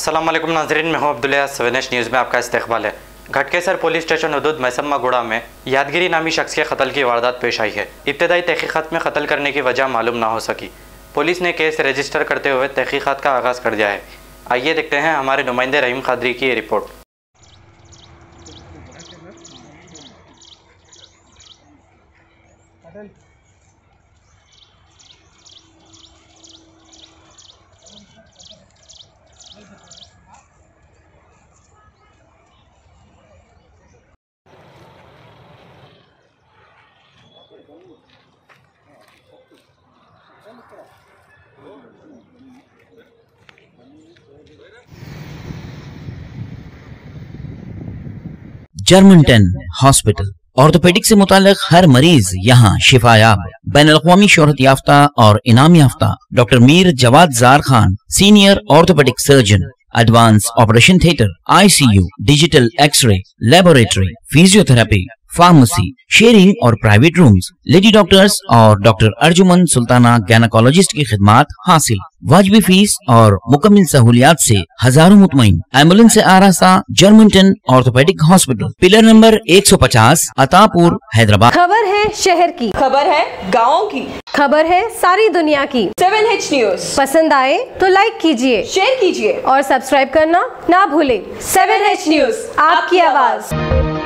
अस्सलामुअलैकुम नाजरीन, मैं हूँ अब्दुल लाह। सेवन एच न्यूज़ में आपका इस्तकबाल है। घटकेसर पुलिस स्टेशन हदूद मैसम्मा गुड़ा में यादगिरी नामी शख्स के कतल की वारदात पेश आई है। इब्तदाई तहकीक़ात में कतल करने की वजह मालूम ना हो सकी। पुलिस ने केस रजिस्टर करते हुए तहकीक़ात का आगाज़ कर दिया है। आइए देखते हैं हमारे नुमाइंदे रहीम खादरी की रिपोर्ट। जर्मनटन हॉस्पिटल ऑर्थोपेडिक से मुतालिक हर मरीज यहाँ शिफायाब। बैनुल अक़वामी शोहरत याफ्ता और इनाम याफ्ता doctor Mir Jawad jar Khan, senior orthopaedic surgeon, advance operation theatre, ICU, digital x-ray, laboratory, physiotherapy, pharmacy, sharing और प्राइवेट रूम्स, लेडी डॉक्टर्स और डॉक्टर अर्जुमन सुल्ताना गायनेकोलॉजिस्ट की खिदमत हासिल। वाजबी फीस और मुकम्मल सहूलियात से हजारों मुतमईन। एम्बुलेंस से आरास्ता Germanton orthopaedic hospital, pillar number 150, Attapur, Hyderabad. खबर है शहर की, खबर है गाँव की, खबर है सारी दुनिया की। 7H न्यूज़ पसंद आए तो लाइक कीजिए, शेयर कीजिए और सब्सक्राइब करना ना भूले। 7H न्यूज़, आपकी आवाज।